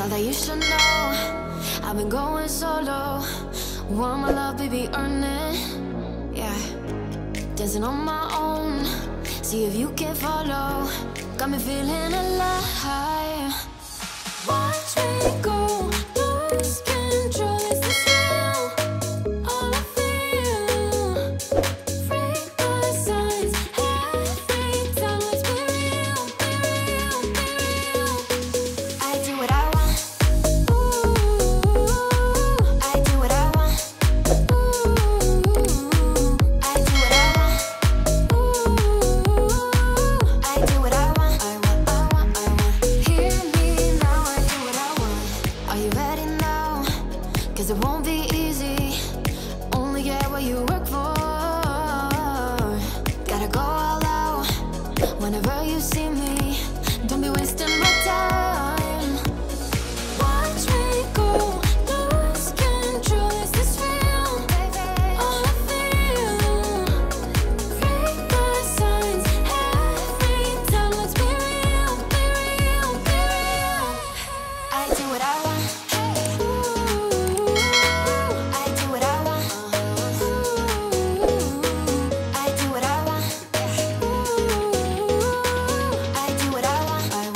Thought that you should know I've been going solo. Want my love, baby, earn it. Yeah, dancing on my own. See if you can follow. Got me feeling alive. Watch me go.